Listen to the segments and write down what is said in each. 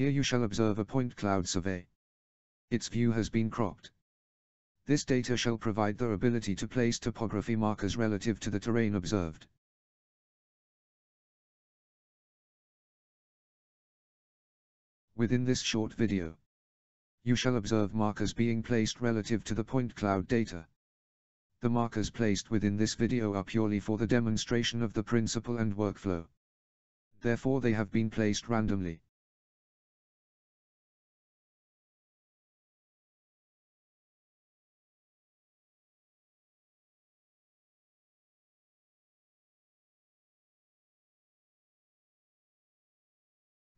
Here you shall observe a point cloud survey. Its view has been cropped. This data shall provide the ability to place topography markers relative to the terrain observed. Within this short video, you shall observe markers being placed relative to the point cloud data. The markers placed within this video are purely for the demonstration of the principle and workflow. Therefore, they have been placed randomly.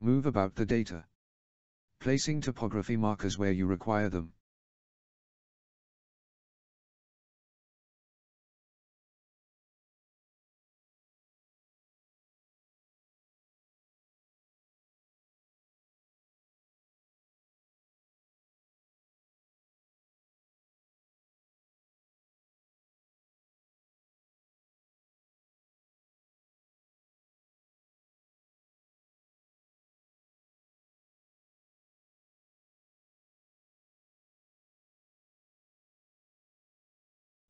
Move about the data, placing topography markers where you require them.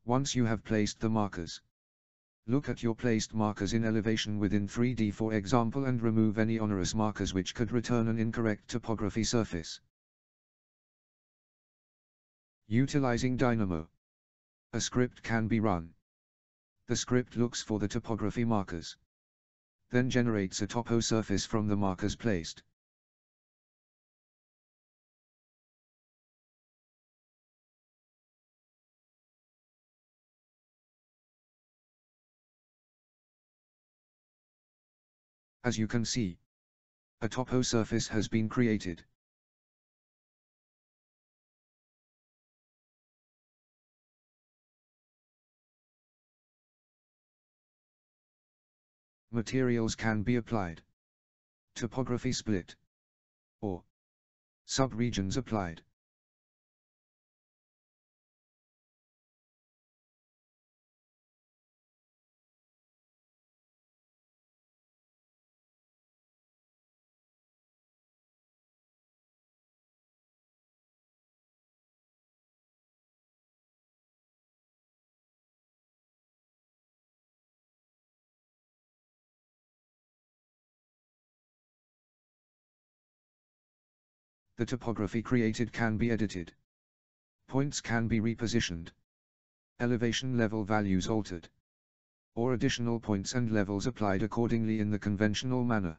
Once you have placed the markers, look at your placed markers in elevation within 3D, for example, and remove any onerous markers which could return an incorrect topography surface. Utilizing Dynamo, a script can be run. The script looks for the topography markers, then generates a topo surface from the markers placed. As you can see, a topo surface has been created. Materials can be applied. Topography split, or subregions applied. The topography created can be edited. Points can be repositioned. Elevation level values altered. Or additional points and levels applied accordingly in the conventional manner.